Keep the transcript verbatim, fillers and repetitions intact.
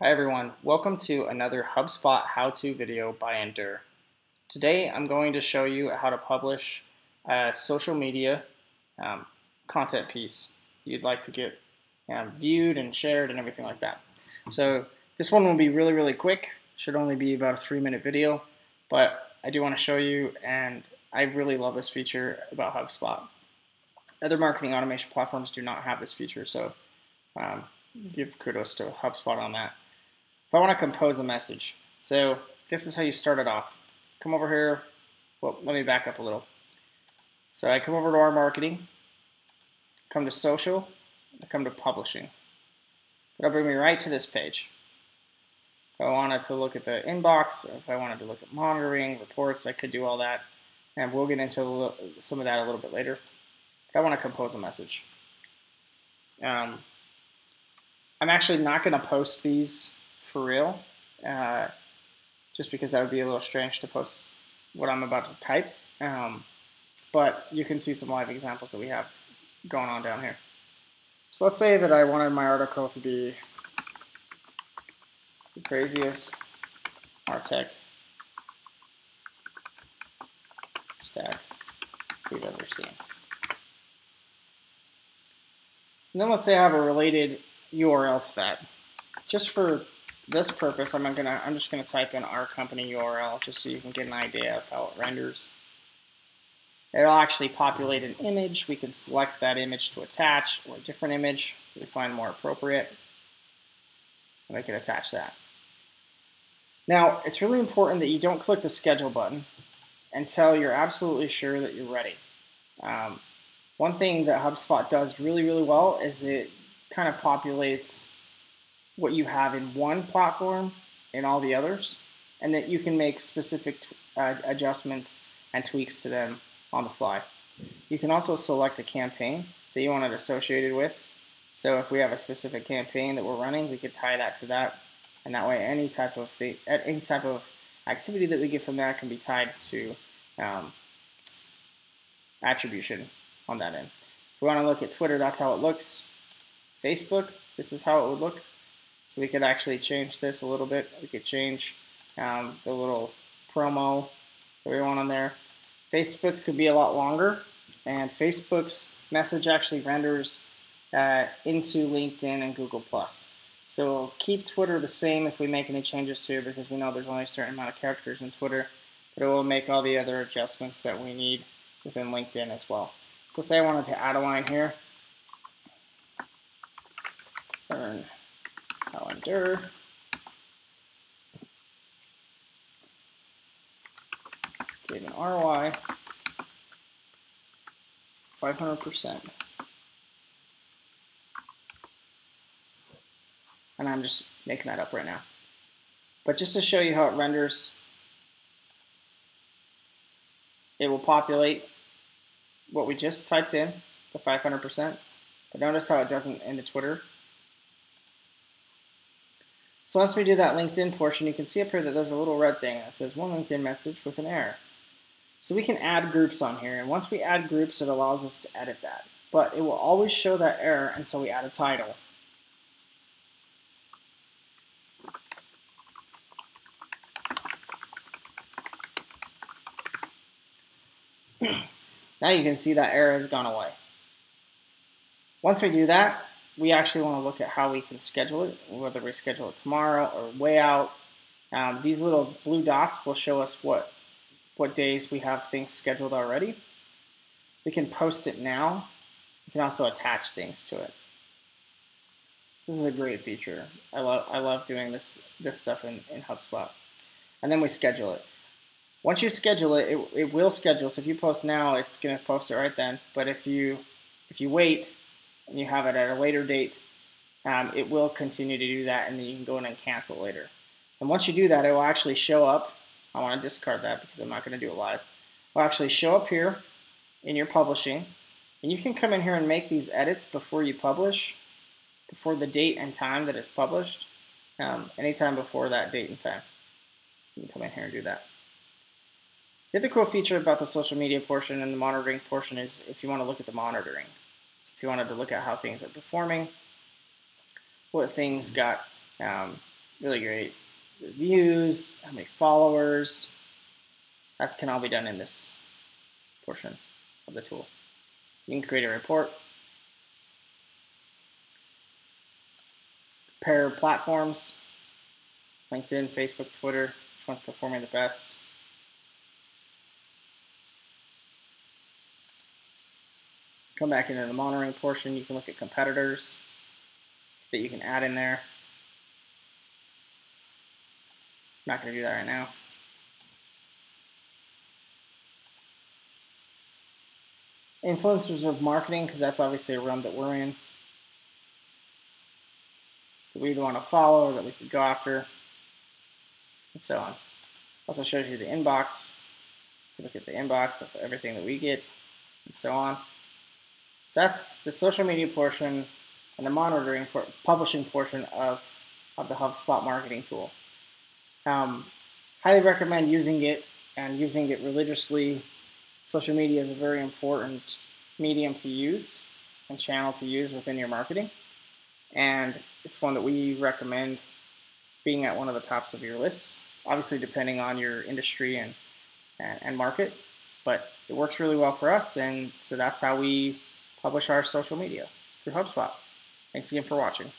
Hi everyone, welcome to another HubSpot how-to video by Endure. Today I'm going to show you how to publish a social media um, content piece you'd like to get um, viewed and shared and everything like that. So this one will be really really quick, should only be about a three minute video, but I do want to show you, and I really love this feature about HubSpot. Other marketing automation platforms do not have this feature, so um, give kudos to HubSpot on that. If I want to compose a message, so this is how you start it off. Come over here. Well, let me back up a little. So I come over to our marketing, come to social, I come to publishing. That'll bring me right to this page. If I wanted to look at the inbox, if I wanted to look at monitoring, reports, I could do all that, and we'll get into some of that a little bit later. But I want to compose a message. Um, I'm actually not going to post these for real, uh, just because that would be a little strange to post what I'm about to type. Um, but you can see some live examples that we have going on down here. So let's say that I wanted my article to be the craziest R TEC stack we've ever seen. And then let's say I have a related U R L to that. Just for this purpose, I'm gonna I'm just gonna type in our company U R L just so you can get an idea of how it renders. It'll actually populate an image. We can select that image to attach, or a different image we find more appropriate, and I can attach that. Now, it's really important that you don't click the schedule button until you're absolutely sure that you're ready. Um, one thing that HubSpot does really really well is it kind of populates what you have in one platform and all the others, and that you can make specific uh, adjustments and tweaks to them on the fly. You can also select a campaign that you want it associated with. So if we have a specific campaign that we're running, we could tie that to that, and that way any type of th any type of activity that we get from that can be tied to um, attribution on that end. If we want to look at Twitter, that's how it looks. Facebook, this is how it would look. So we could actually change this a little bit. We could change um, the little promo that we want on there. Facebook could be a lot longer, and Facebook's message actually renders uh, into LinkedIn and Google plus. So we'll keep Twitter the same if we make any changes here, because we know there's only a certain amount of characters in Twitter, but it will make all the other adjustments that we need within LinkedIn as well. So say I wanted to add a line here. Learn how Endure. Gave an R O I five hundred percent. And I'm just making that up right now. But just to show you how it renders, it will populate what we just typed in, the five hundred percent. But notice how it doesn't end the Twitter. So once we do that LinkedIn portion, you can see up here that there's a little red thing that says one LinkedIn message with an error. So we can add groups on here, and once we add groups, it allows us to edit that. But it will always show that error until we add a title. Now you can see that error has gone away. Once we do that, we actually want to look at how we can schedule it, whether we schedule it tomorrow or way out. Um, these little blue dots will show us what, what days we have things scheduled already. We can post it now. We can also attach things to it. This is a great feature. I love, I love doing this, this stuff in, in HubSpot. And then we schedule it. Once you schedule it, it, it will schedule. So if you post now, it's going to post it right then. But if you, if you wait, and you have it at a later date, um, it will continue to do that, and then you can go in and cancel later. And once you do that, it will actually show up. I want to discard that because I'm not going to do it live. It will actually show up here in your publishing, and you can come in here and make these edits before you publish, before the date and time that it's published, um, anytime before that date and time. You can come in here and do that. The other cool feature about the social media portion and the monitoring portion is if you want to look at the monitoring. If you wanted to look at how things are performing, what things got um, really great. The views, how many followers, that can all be done in this portion of the tool. You can create a report, compare platforms, LinkedIn, Facebook, Twitter, which one's performing the best. Come back into the monitoring portion, you can look at competitors that you can add in there. I'm not going to do that right now. Influencers of marketing, because that's obviously a realm that we're in, that we either want to follow or that we could go after, and so on. Also shows you the inbox. You look at the inbox of everything that we get, and so on. So that's the social media portion and the monitoring, por publishing portion of, of the HubSpot marketing tool. Um, highly recommend using it and using it religiously. Social media is a very important medium to use and channel to use within your marketing. And it's one that we recommend being at one of the tops of your lists, obviously depending on your industry and, and, and market. But it works really well for us, and so that's how we publish our social media through HubSpot. Thanks again for watching.